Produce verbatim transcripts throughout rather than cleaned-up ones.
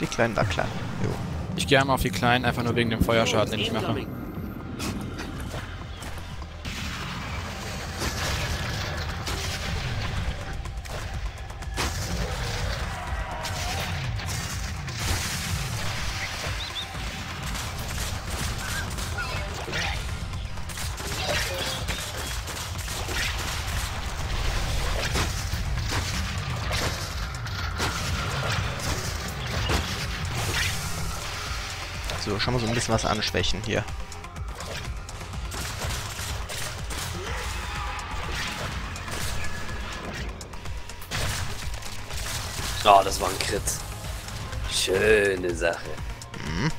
Die Kleinen war klar. Jo. Ich gehe einmal auf die Kleinen, einfach nur wegen dem Feuerschaden, den ich mache. So, schauen wir so ein bisschen was anschwächen hier. Ah, oh, das war ein Crit. Schöne Sache. Mhm.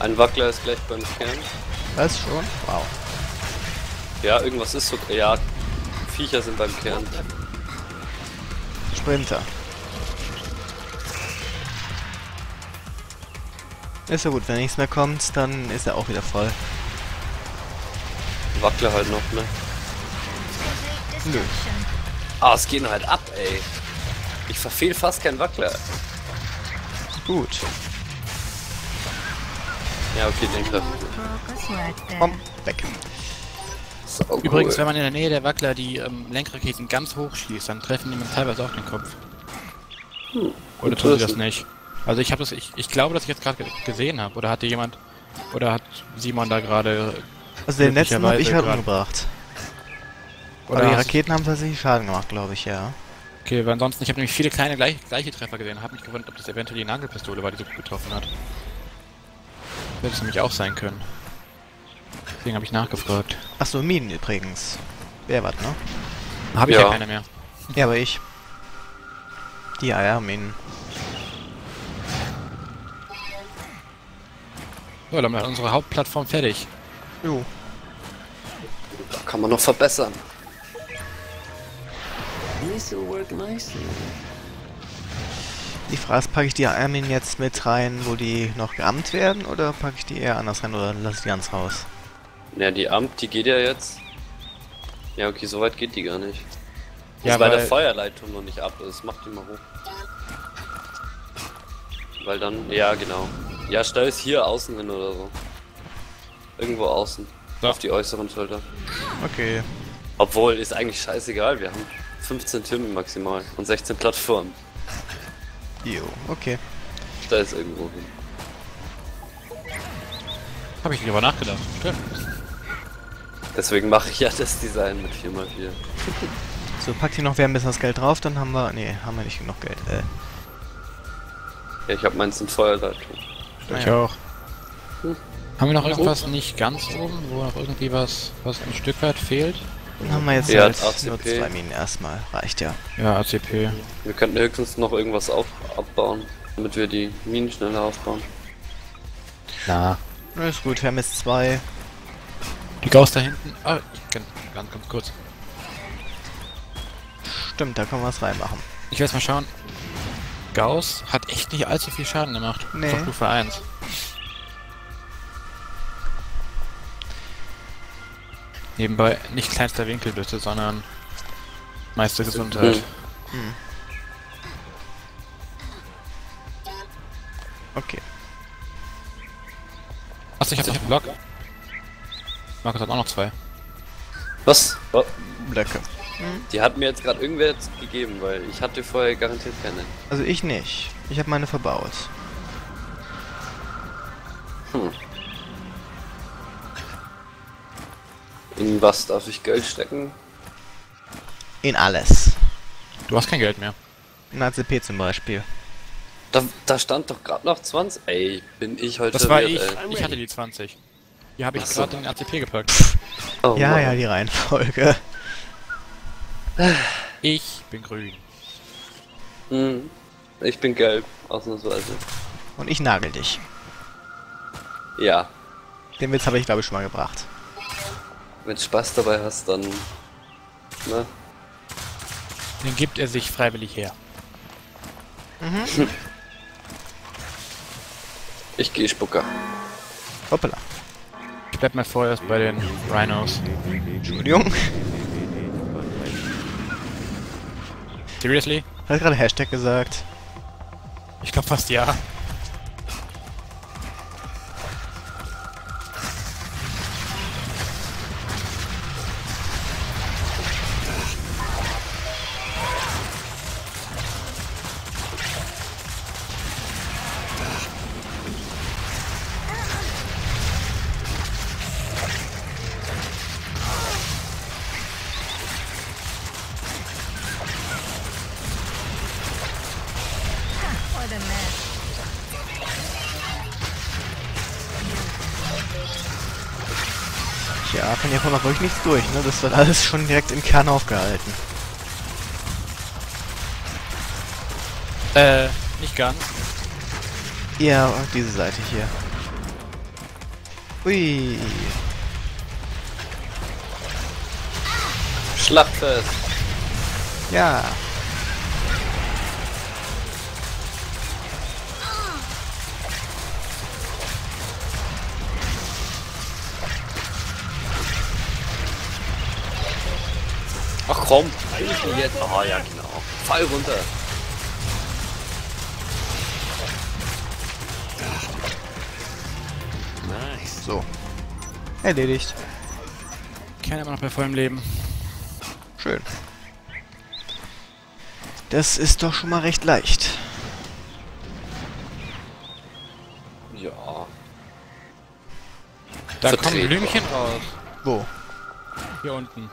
Ein Wackler ist gleich beim Kern. Was schon? Wow. Ja, irgendwas ist so. Ja, Viecher sind beim Kern. Sprinter. Ist ja gut, wenn nichts mehr kommt, dann ist er auch wieder voll. Wackle halt noch, ne? Nö. Ah, es geht halt ab, ey. Ich verfehl fast keinen Wackler. Gut. Ja, okay, den Griff. Komm, weg. So, cool. Übrigens, wenn man in der Nähe der Wackler die ähm, Lenkraketen ganz hoch schießt, dann treffen die man teilweise auch den Kopf. Hm. Oder tun sie das nicht? Also ich habe das, ich, ich glaube, dass ich jetzt gerade gesehen habe. Oder hatte jemand, oder hat Simon da gerade... Also den letzten habe ich halt umgebracht. Oder aber die Raketen haben tatsächlich Schaden gemacht, glaube ich, ja. Okay, weil ansonsten, ich habe nämlich viele kleine gleiche, gleiche Treffer gesehen und habe mich gewundert, ob das eventuell die Nagelpistole war, die so gut getroffen hat. Hätte es nämlich auch sein können. Deswegen habe ich nachgefragt. Achso, Minen übrigens. Wer was, ne? Habe ich ja. ja keine mehr. Ja, aber ich. Die Eier, Minen. So, dann haben wir unsere Hauptplattform fertig. Jo. Da kann man noch verbessern. Die Frage ist, packe ich die Armin jetzt mit rein, wo die noch geammt werden, oder packe ich die eher anders rein, oder lasse ich die ganz raus? Ja, die Amt, die geht ja jetzt. Ja, okay, so weit geht die gar nicht. Ja, weil, weil der Feuerleitung noch nicht ab ist. Mach die mal hoch. Weil dann, ja genau. Ja, stell es hier außen hin oder so. Irgendwo außen. Ja. Auf die äußeren Schulter. Okay. Obwohl, ist eigentlich scheißegal, wir haben fünfzehn Türme maximal und sechzehn Plattformen. Jo, okay. Stell es irgendwo hin. Hab ich nicht drüber nachgedacht. Stimmt. Deswegen mache ich ja das Design mit vier mal vier. So, packt hier noch wer ein bisschen das Geld drauf, dann haben wir... Nee, haben wir nicht genug Geld. Äh. Ja, ich hab meins in Feuerleitung. Ich ja. auch. Hm. Haben wir noch irgendwas oben? Nicht ganz oben, wo noch irgendwie was, was ein Stück weit fehlt? Dann haben wir jetzt ja, halt nur zwei Minen erstmal, reicht ja. Ja, A C P. Wir könnten höchstens noch irgendwas auf abbauen, damit wir die Minen schneller aufbauen. Na. Na ist gut, wir haben jetzt zwei. Die Gauss da hinten. Ah, ich kann ganz, ganz kurz. Stimmt, da können wir was reinmachen. Ich werde mal schauen. Gauss hat echt nicht allzu viel Schaden gemacht. Nee. Auf Stufe eins. Nebenbei nicht kleinster Winkelblitze, sondern meiste Gesundheit. Hm. Okay. Achso, ich hab noch einen Block. Markus hat auch noch zwei. Was? Oh. Blöcke. Die hat mir jetzt gerade irgendwer jetzt gegeben, weil ich hatte vorher garantiert keine. Also ich nicht. Ich habe meine verbaut. Hm. In was darf ich Geld stecken? In alles. Du hast kein Geld mehr. In A C P zum Beispiel. Da, da stand doch gerade noch zwanzig. Ey, bin ich heute... Das war ich. Ey. Ich hatte die zwanzig. Die habe ich gerade in A C P gepackt. Oh, ja, Mann. Ja, die Reihenfolge. Ich bin grün. Hm, ich bin gelb, ausnahmsweise. Und ich nagel dich. Ja. Den Witz habe ich, glaube ich, schon mal gebracht. Wenn du Spaß dabei hast, dann... Ne? Dann gibt er sich freiwillig her. Mhm. Ich gehe Spucker. Hoppala. Ich bleib mal vorerst bei den Rhinos. Entschuldigung. Seriously? Hat gerade Hashtag gesagt. Ich glaube fast ja. Ja, von Japan macht wirklich nichts durch, ne? Das wird alles schon direkt im Kern aufgehalten. Äh, nicht ganz. Ja, und diese Seite hier. Ui. Schlacht es. Ja. Ach komm, eigentlich jetzt. Ah ja, genau. Fall runter. Nice. So. Erledigt. Kann aber noch bei vollem Leben. Schön. Das ist doch schon mal recht leicht. Ja. Da Vertreten kommen Blümchen raus. Wo? Hier unten.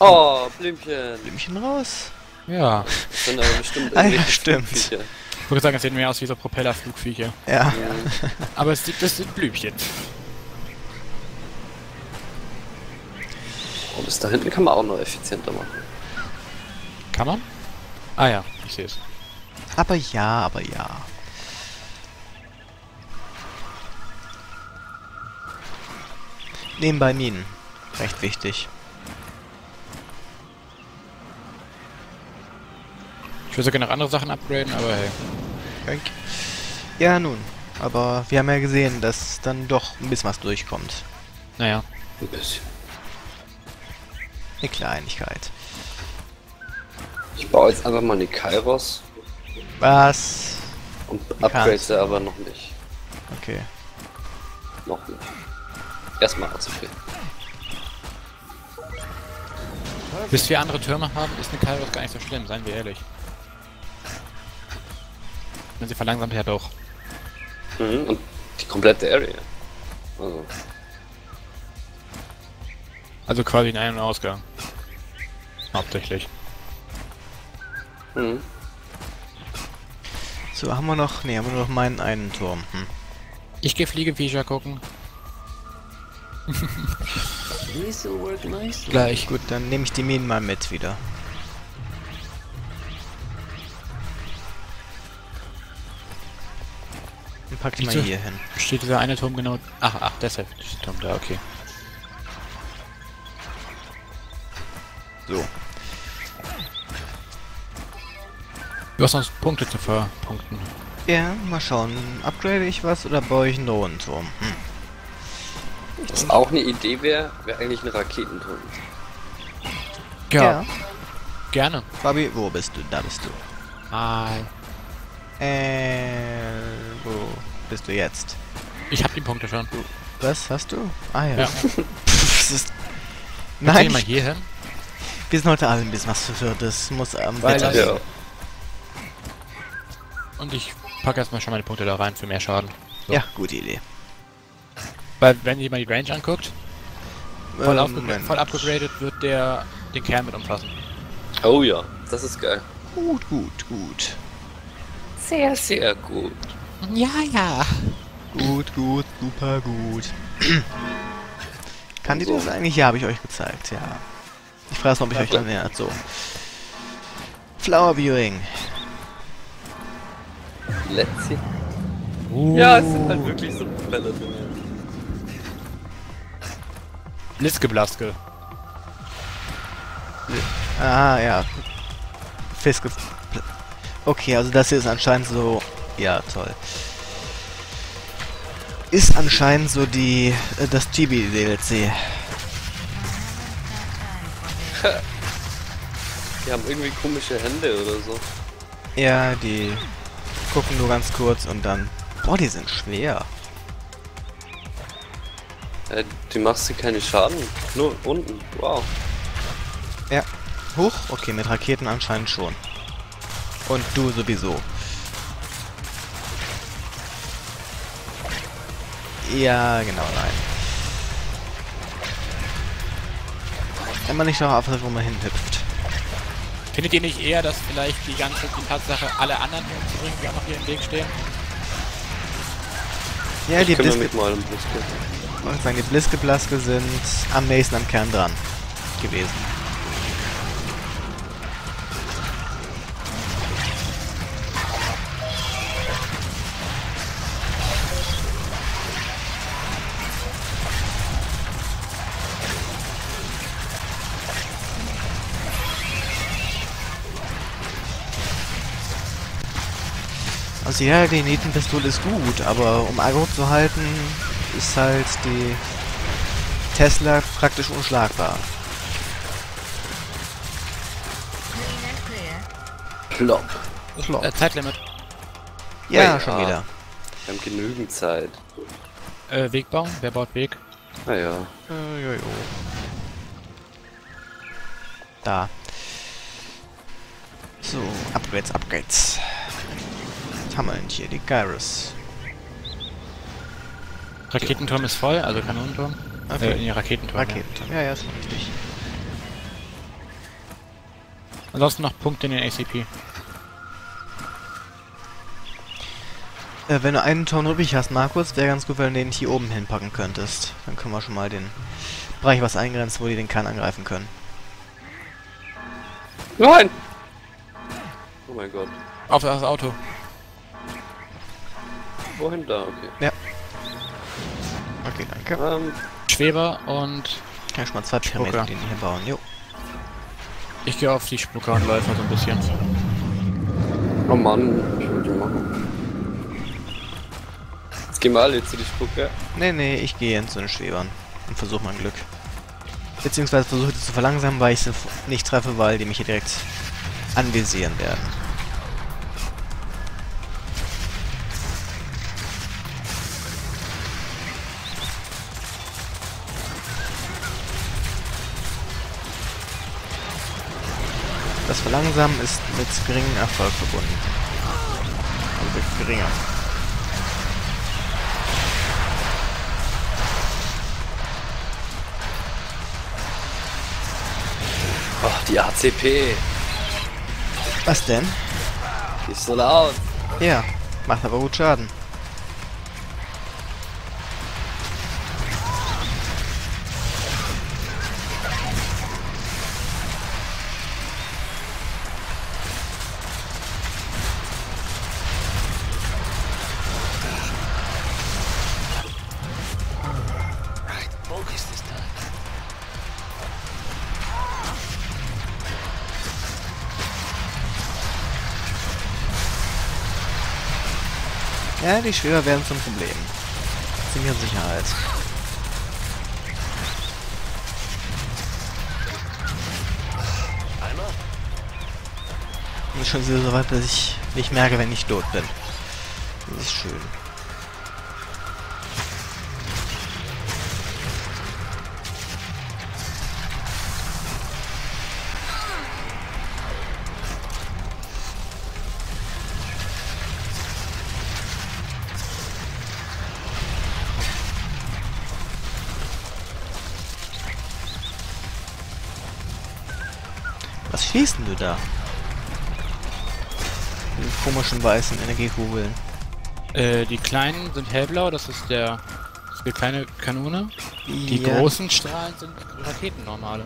Oh, Blümchen! Blümchen raus? Ja. Das sind aber bestimmt ah, ja, stimmt. Ich würde sagen, es sieht mehr aus wie so Propellerflugviecher. Ja. Ja. Aber es sieht, das sind Blümchen. Und bis da hinten kann man auch noch effizienter machen. Kann man? Ah ja, ich sehe es. Aber ja, aber ja. Nebenbei Minen. Recht wichtig. Ich würde sogar noch andere Sachen upgraden, aber hey. Dank. Ja, nun. Aber wir haben ja gesehen, dass dann doch ein bisschen was durchkommt. Naja. Ein bisschen. Eine Kleinigkeit. Ich baue jetzt einfach mal eine Kairos. Was? Und upgrade sie aber noch nicht. Okay. Noch nicht. Erstmal akzeptieren. Bis wir andere Türme haben, ist eine Kairos gar nicht so schlimm, seien wir ehrlich. Wenn sie verlangsamt, ja doch. Mhm, und die komplette Area. Also, also quasi in einem Ausgang. Hauptsächlich. Mhm. So, haben wir noch... Ne, haben wir nur noch meinen einen Turm. Hm. Ich gehe Fliegeviecher gucken. Gleich. Gut, dann nehme ich die Minen mal mit wieder. Pack die mal hier hin. Steht dieser eine Turm genau... Ach, ach, deshalb ist der Turm da, okay. So. Du hast noch Punkte zu verpunkten. Ja, mal schauen. Upgrade ich was oder baue ich einen neuen Turm? Hm. Was auch eine Idee wäre, wäre eigentlich ein Raketenturm. Ja. Ja. Gerne. Fabi, wo bist du? Da bist du. Hi. Äh... Wo bist du jetzt? Ich hab die Punkte schon. Was? Hast du? Ah ja. Ja. Das ist... Nein! Ich... Mal hier hin. Wir sind heute alle ein bisschen was verwirrt. Das muss am weiter. Ja. Und ich packe erstmal schon meine Punkte da rein für mehr Schaden. So. Ja, gute Idee. Weil wenn ihr mal die Range anguckt, voll ähm, abgegradet wird der den Kern mit umfassen. Oh ja, das ist geil. Gut, gut, gut. Sehr, sehr gut. Ja, ja. Gut, gut, super gut. Kann die das eigentlich? Ja, habe ich euch gezeigt, ja. Ich frage es noch, ob ich euch dann erinnert. So. Flower Viewing. Let's see. Uh. Ja, es sind halt wirklich so Propeller drin. Blitzgeblaske. Ah, ja. Fiske. Okay, also das hier ist anscheinend so... Ja, toll. Ist anscheinend so die... Äh, das Chibi-D L C. Die haben irgendwie komische Hände oder so. Ja, die gucken nur ganz kurz und dann... Boah, die sind schwer. Äh, die machst du keine Schaden. Nur unten. Wow. Ja. Hoch? Okay, mit Raketen anscheinend schon. Und du sowieso. Ja, genau, nein. Wenn man nicht noch aufhört, wo man hinhüpft. Findet ihr nicht eher, dass vielleicht die ganze die Tatsache, alle anderen umzubringen, die auch noch hier im Weg stehen? Ja, ich die Bliske-Blaske sind am nächsten am Kern dran gewesen. Also ja, die Nietenpistole ist gut, aber um Agro zu halten, ist halt die Tesla praktisch unschlagbar. Plopp. Plopp. Äh, Zeitlimit. Ja, ja, schon wieder. Wir haben genügend Zeit. Äh, Weg bauen? Wer baut Weg? Naja. Äh, jojo. Da. So, Upgrades, Upgrades. Hammeln hier, die Gyrus. Raketenturm ist voll, also Kanonenturm. Okay. Äh, in die Raketenturm. Raketenturm. Ja, ja, ja, ist richtig. Ansonsten noch Punkte in den A C P. Äh, wenn du einen Turm übrig hast, Markus, wäre ganz gut, wenn du den hier oben hinpacken könntest. Dann können wir schon mal den Bereich was eingrenzen, wo die den Kern angreifen können. Nein! Oh mein Gott. Auf das Auto. Wohin da? Okay. Ja. Okay, danke. Ähm, Schweber und... Kann ich mal zwei Pyramiden, die hier bauen, jo. Ich gehe auf die Spucker und Läufer so ein bisschen. Oh Mann, ich will die machen. Jetzt gehen wir alle zu die Spucker. Nee, nee, ich gehe zu den Schwebern und versuche mein Glück. Beziehungsweise versuche die zu verlangsamen, weil ich sie nicht treffe, weil die mich hier direkt anvisieren werden. Das Verlangsamen ist mit geringem Erfolg verbunden. Also geringer. Ach, die A C P. Was denn? Die ist so laut. Ja, macht aber gut Schaden. Ja, die Schwerer werden zum Problem. Ziemlich in Sicherheit. Und schon wieder so weit, dass ich nicht merke, wenn ich tot bin. Das ist schön. Was schießt denn du da? Mit komischen weißen Energiekugeln. Äh, die kleinen sind hellblau, das ist der... Das ist die kleine Kanone. Die ja. Großen Strahlen sind Raketen normale.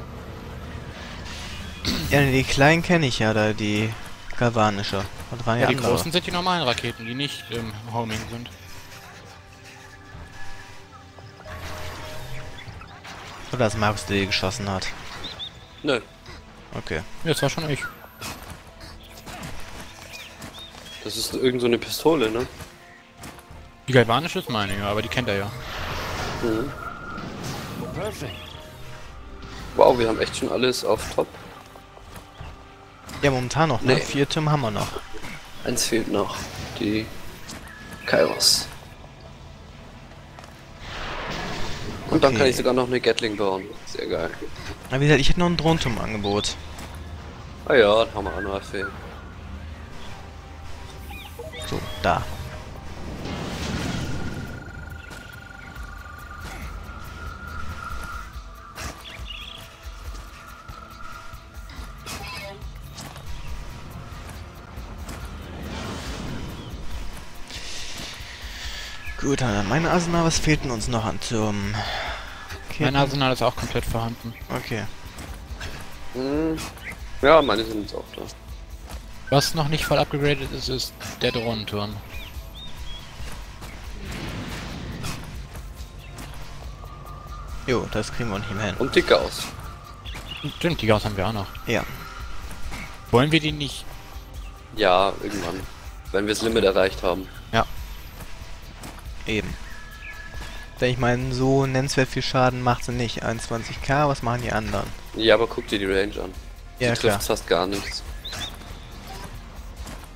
Ja, die kleinen kenne ich ja, da die galvanische. Und waren ja, ja die andere. Großen sind die normalen Raketen, die nicht im Homing sind. Oder dass Markus die geschossen hat. Nö. Okay. Ja, das war schon ich. Das ist irgend so eine Pistole, ne? Die galvanische ist meine, ja, aber die kennt er ja. Mhm. Perfekt. Wow, wir haben echt schon alles auf Top. Ja, momentan noch, ne? Nee. Vier Türme haben wir noch. Eins fehlt noch, die Kairos. Und okay, dann kann ich sogar noch eine Gatling bauen. Sehr geil. Na, wie gesagt, ich hätte noch einen Drohnenturm im Angebot. Ah ja, dann haben wir auch noch F E. So, da. Gut, dann mein Arsenal, was fehlt denn uns noch an Türmen? Okay. Mein Arsenal ist auch komplett vorhanden. Okay. Hm. Ja, meine sind jetzt auch da. Was noch nicht voll upgegradet ist, ist der Drohnenturm. Jo, das kriegen wir nicht mehr hin. Und die Gauss. Stimmt, die Gauss haben wir auch noch. Ja. Wollen wir die nicht? Ja, irgendwann. Wenn wir das Limit erreicht haben. Ja. Eben. Denn ich meine, so nennenswert viel Schaden macht sie nicht. einundzwanzigtausend, was machen die anderen? Ja, aber guck dir die Range an. Die ja, trifft fast gar nichts.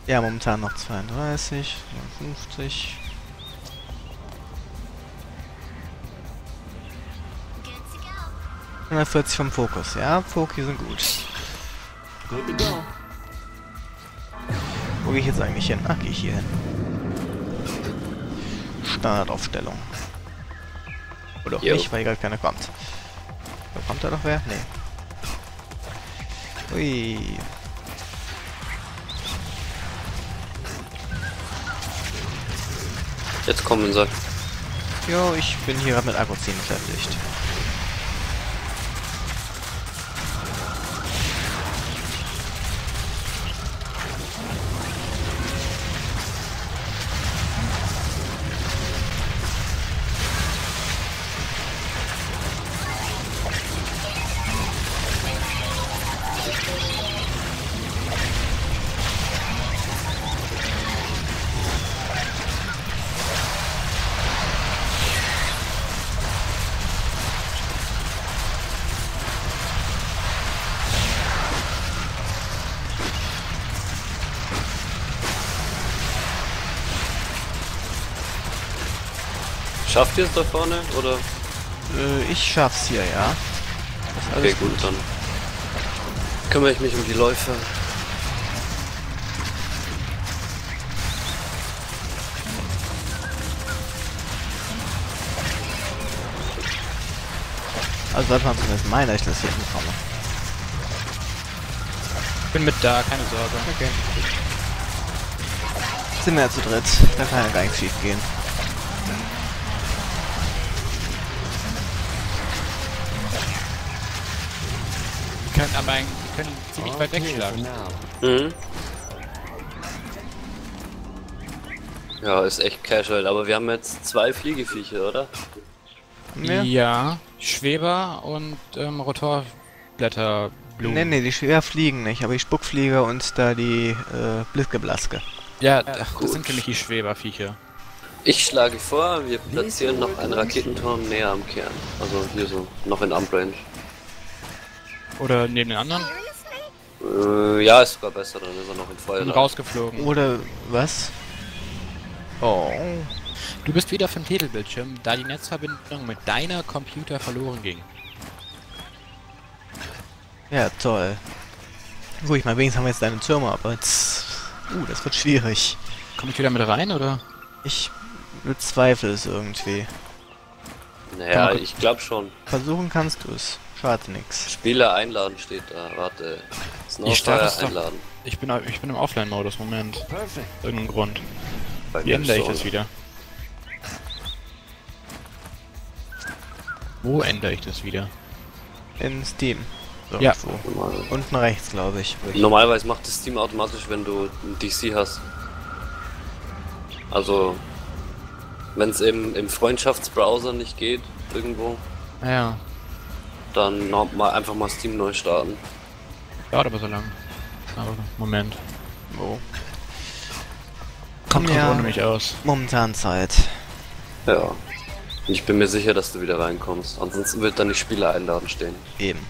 Ja, momentan noch zweiunddreißig, fünfzig. hundertvierzig vom Fokus. Ja, Foki sind gut. Good to go. Wo gehe ich jetzt eigentlich hin? Ach, gehe ich hier hin. Standardaufstellung. Oder auch Yo. nicht, weil gerade keiner kommt. Da kommt da noch wer? Nee. Ui. Jetzt kommen sie. Jo, ich bin hier gerade mit Akku ziehen beschäftigt. Schafft ihr es da vorne, oder? Äh, ich schaff's hier, ja. Okay, gut, gut, dann kümmere ich mich um die Läufe. Also sollte man zumindest meinen, dass ich das hier hinkomme. Ich bin mit da, keine Sorge. Okay. Sind wir ja zu dritt, da kann ja gar nichts schief gehen. Können aber ein, die können ziemlich okay, weit wegschlagen. Mhm. Ja, ist echt casual, aber wir haben jetzt zwei Fliegeviecher, oder? Ja, ja, Schweber und ähm, Rotorblätterblumen. Ne, ne, die Schweber fliegen nicht, aber die Spuckflieger und da die äh, Blitzgeblaske. Ja, ja, ach, das sind nämlich die Schweberviecher. Ich schlage vor, wir platzieren noch einen Raketenturm näher am Kern. Also hier so, noch in Armrange. Oder neben den anderen? Äh, ja, ist sogar besser, dann ist er noch im Feuer. Und rausgeflogen. Oder was? Oh. Du bist wieder vom Titelbildschirm, da die Netzverbindung mit deiner Computer verloren ging. Ja, toll. Ruhig, mal wenigstens haben wir jetzt deine Türme, aber jetzt... Uh, das wird schwierig. Komm ich wieder mit rein, oder? Ich bezweifle es irgendwie. Naja, Komm, ich glaube schon. Versuchen kannst du es. Schade, nix. Spieler einladen steht da, warte. Snowfire einladen. Doch, ich bin ich bin im Offline-Modus, Moment. Perfekt. Irgendein Grund. Wie ändere ich das wieder? Wo ändere ich das wieder? In Steam. So, ja. So. Unten rechts, glaube ich. Normalerweise macht das Steam automatisch, wenn du ein D C hast. Also, wenn es eben im Freundschaftsbrowser nicht geht, irgendwo. Ja. Dann noch mal einfach mal Steam neu starten. Dauert aber so lang. Aber Moment. Oh. Kommt ja ohne mich aus. Momentan Zeit. Ja. Ich bin mir sicher, dass du wieder reinkommst. Ansonsten wird dann die Spieler einladen stehen. Eben.